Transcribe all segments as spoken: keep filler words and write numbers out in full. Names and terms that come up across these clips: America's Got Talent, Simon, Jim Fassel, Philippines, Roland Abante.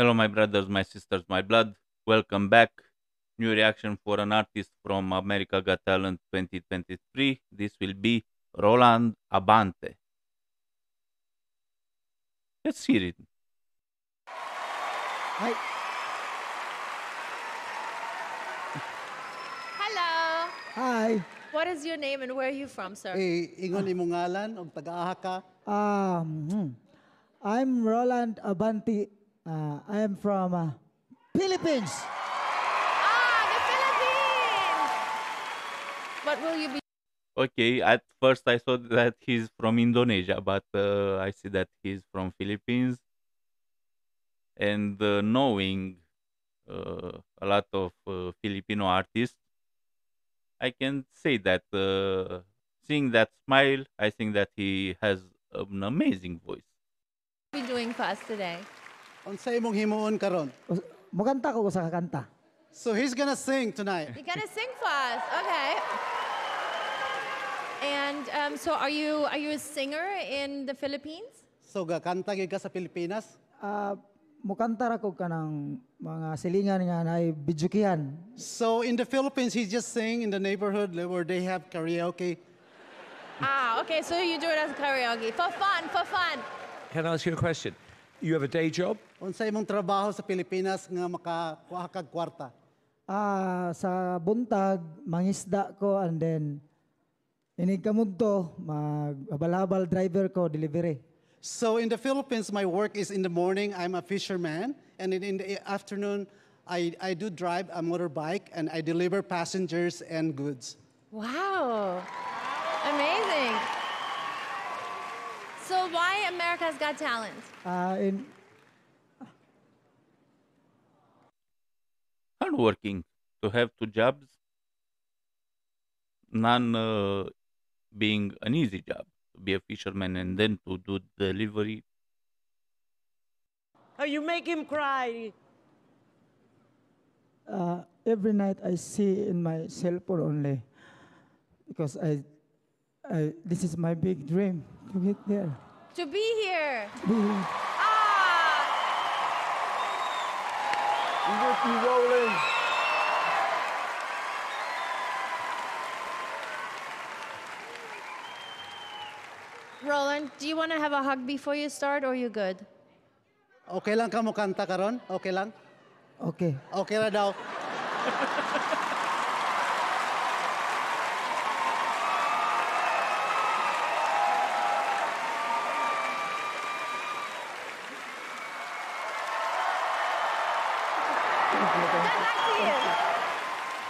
Hello, my brothers, my sisters, my blood. Welcome back. New reaction for an artist from America Got Talent twenty twenty-three. This will be Roland Abante. Let's hear it. Hi. Hello. Hi. What is your name and where are you from, sir? Hey, ingon imong ngalan og taga-aha ka? Um, I'm Roland Abante. Uh, I am from uh, Philippines. Ah, the Philippines! What will you be? Okay, at first I thought that he's from Indonesia, but uh, I see that he's from Philippines. And uh, knowing uh, a lot of uh, Filipino artists, I can say that uh, seeing that smile, I think that he has an amazing voice. What are we doing for us today? Unsay imong himuon karon? Maganta ko sa kakanta. So he's gonna sing tonight. He's gonna sing for us, okay? And um, so, are you are you a singer in the Philippines? So gakanta gyud ka sa Pilipinas? Ah, uh, mukanta ra ko kanang mga silingan nga naay bijukihan. So in the Philippines, he just sing in the neighborhood where they have karaoke. Ah, okay. So you do it as karaoke for fun, for fun. Can I ask you a question? You have a day job? Unsay imong trabaho sa Pilipinas nga makakuha kag kwarta? Ah, sa buntag mangisda ko and then inig kamudto magabal-abal driver ko delivery. So in the Philippines my work is in the morning I'm a fisherman and in the afternoon I I do drive a motorbike and I deliver passengers and goods. Wow. Amazing. So why America's Got Talent? Uh in hard working to have two jobs, none uh, being an easy job, to be a fisherman and then to do delivery. Oh, you make him cry. Uh, every night I see in my cell phone only, because I, I this is my big dream to get there. To be here. Mm-hmm. I'm with you, Roland. Roland, do you want to have a hug before you start, or are you good? Okay lang ka mo kanta karon? Okay lang? Okay. Okay ra daw.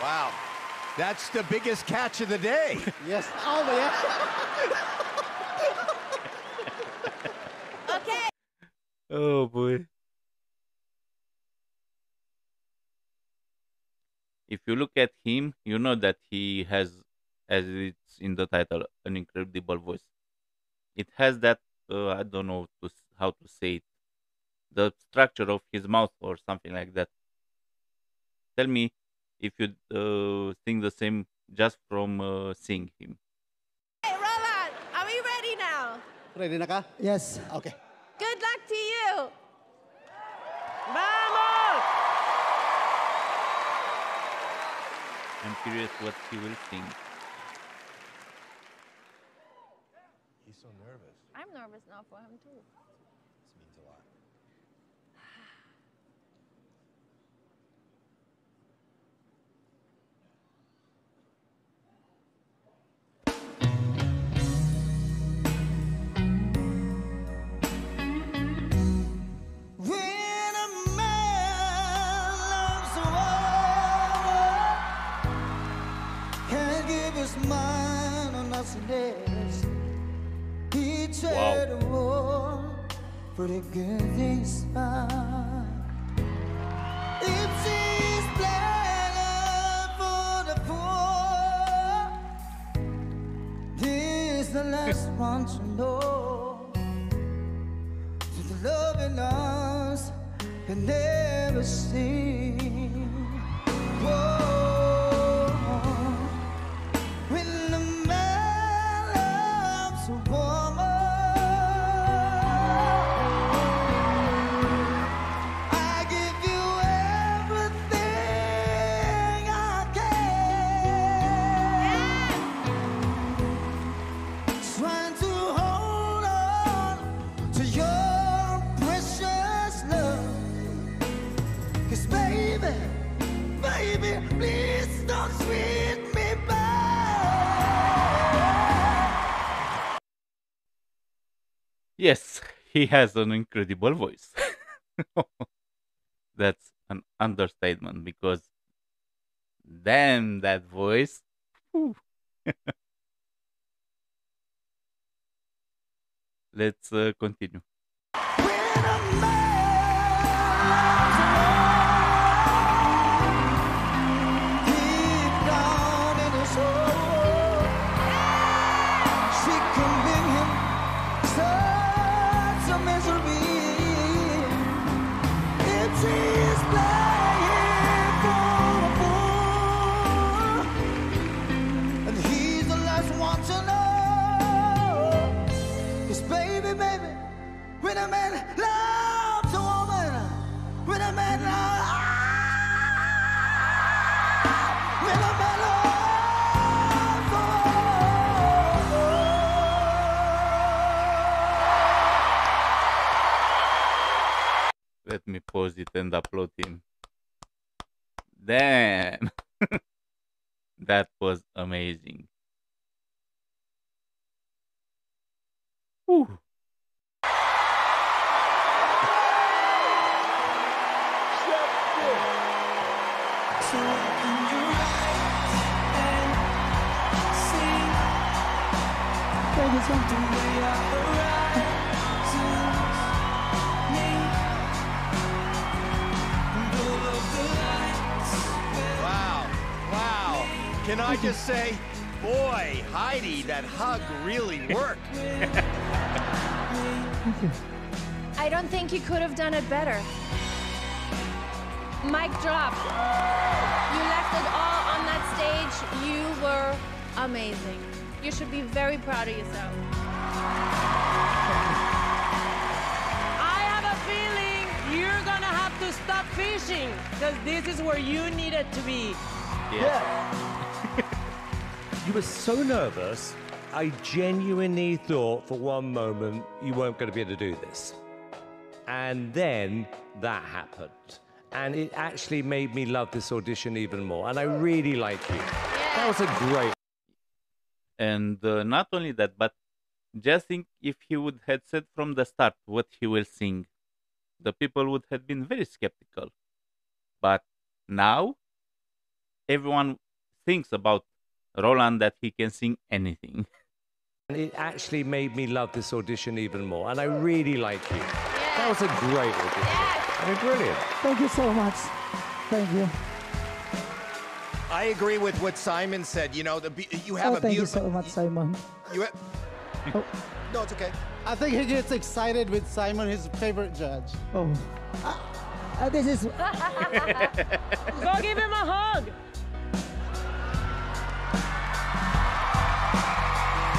Wow, that's the biggest catch of the day. Yes, all the action. Okay. Oh boy. If you look at him, you know that he has, as it's in the title, an incredible voice. It has that uh, I don't know to, how to say it, the structure of his mouth or something like that. Tell me if you uh, think the same just from uh, seeing him. Hey, Roland, are we ready now? Ready na ka? Yes. Okay. Good luck to you. Vamos! I'm curious what he will sing. He's so nervous. I'm nervous now for him too. This means a lot. Wow. Pretty good things found. It seems better for the poor. This is the last one to know that the loving us can never see. Whoa. I baby, baby, please don't treat me bad. Yes, he has an incredible voice. That's an understatement, because damn, that voice. Whew. Let's uh, continue. When a man loves a woman, when a man loves, when a man loves a woman. Let me pause it and upload him. Damn, that was amazing. Whew. So I can drive and sing. Baby, don't the way I arrive me. Blow up the lights. Wow, wow. Can I just say, boy, Heidi, that hug really worked. I don't think you could have done it better. Mic drop. You left it all on that stage. You were amazing. You should be very proud of yourself. I have a feeling you're gonna have to stop fishing, because this is where you needed to be. Yeah. You were so nervous, I genuinely thought for one moment you weren't gonna be able to do this. And then that happened. And it actually made me love this audition even more. And I really like you. Yeah. That was a great... And uh, not only that, but just think if he would have said from the start what he will sing, the people would have been very skeptical. But now, everyone thinks about Roland that he can sing anything. And it actually made me love this audition even more. And I really like you. Yeah. That was a great audition. Yeah. You're brilliant. Thank you so much. Thank you. I agree with what Simon said. You know, the be you have oh, a beautiful. Thank you so much, Simon. You have... oh. No, it's okay. I think he gets excited with Simon, his favorite judge. Oh, uh, uh, this is. Go give him a hug.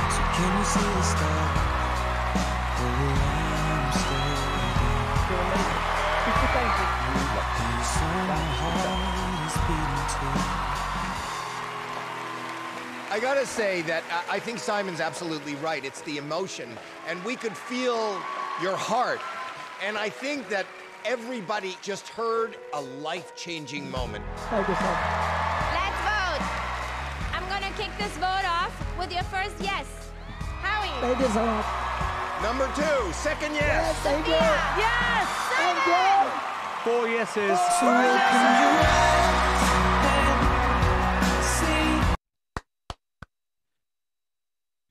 So can you see the star? Thank you. I gotta say that I think Simon's absolutely right. It's the emotion, and we could feel your heart. And I think that everybody just heard a life-changing moment. Thank you, sir. Let's vote. I'm gonna kick this vote off with your first yes, Howie. Thank you so much. Number two, second yes. Yes, thank you. Yes. Thank you. Four yeses. Four yeses.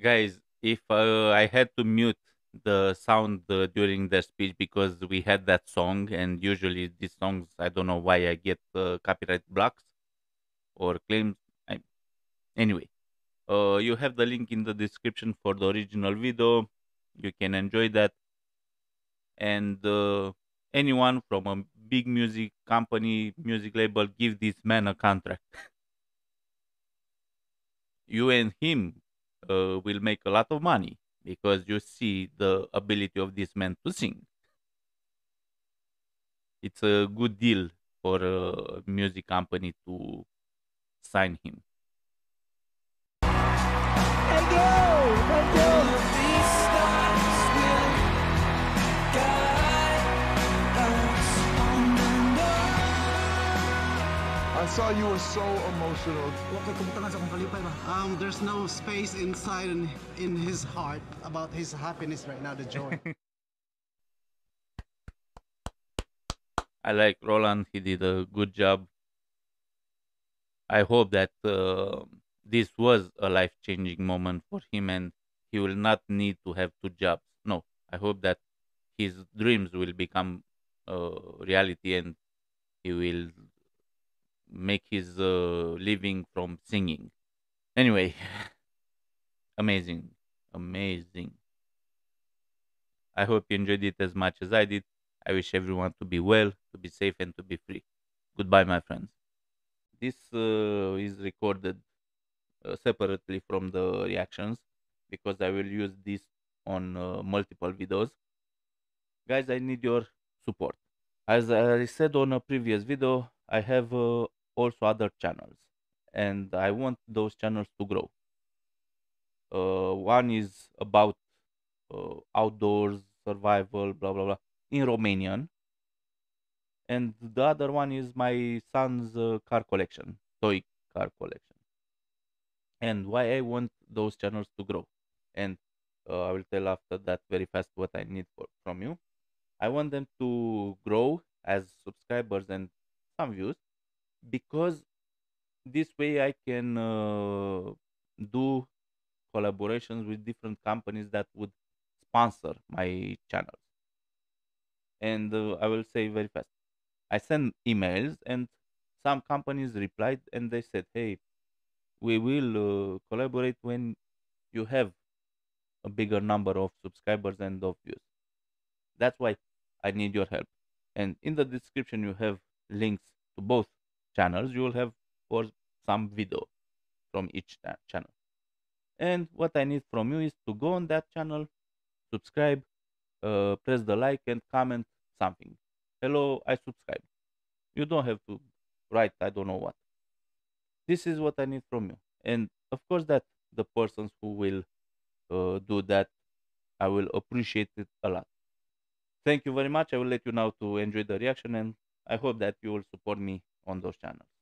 Guys, if uh, I had to mute the sound uh, during the speech, because we had that song, and usually these songs, I don't know why I get uh, copyright blocks or claims. I... Anyway, uh, you have the link in the description for the original video. You can enjoy that. And uh, anyone from a big music company, music label, give this man a contract. You and him uh, will make a lot of money, because you see the ability of this man to sing. It's a good deal for a music company to sign him. Thank you. Thank you. saw you were so emotional. Um, there's no space inside in, in his heart about his happiness right now, the joy. I like Roland. He did a good job. I hope that uh, this was a life-changing moment for him and he will not need to have two jobs. No, I hope that his dreams will become uh, reality and he will make his uh, living from singing. Anyway, amazing, amazing. I hope you enjoyed it as much as I did. I wish everyone to be well, to be safe, and to be free. Goodbye, my friends. This uh, is recorded uh, separately from the reactions because I will use this on uh, multiple videos. Guys, I need your support. As I said on a previous video, I have uh, also other channels and I want those channels to grow. Uh, one is about uh, outdoors, survival, blah, blah, blah, in Romanian. And the other one is my son's uh, car collection, toy car collection. And why I want those channels to grow. And uh, I will tell after that very fast what I need for, from you. I want them to grow as subscribers and some views, because this way I can uh, do collaborations with different companies that would sponsor my channels. And uh, I will say very fast. I sent emails and some companies replied and they said, hey, we will uh, collaborate when you have a bigger number of subscribers and of views. That's why I need your help. And in the description, you have links to both channels. You will have for some video from each channel. And what I need from you is to go on that channel, subscribe, uh, press the like and comment something. Hello, I subscribe. You don't have to write, I don't know what. This is what I need from you. And of course that the persons who will uh, do that, I will appreciate it a lot. Thank you very much. I will let you now to enjoy the reaction and I hope that you will support me on those channels.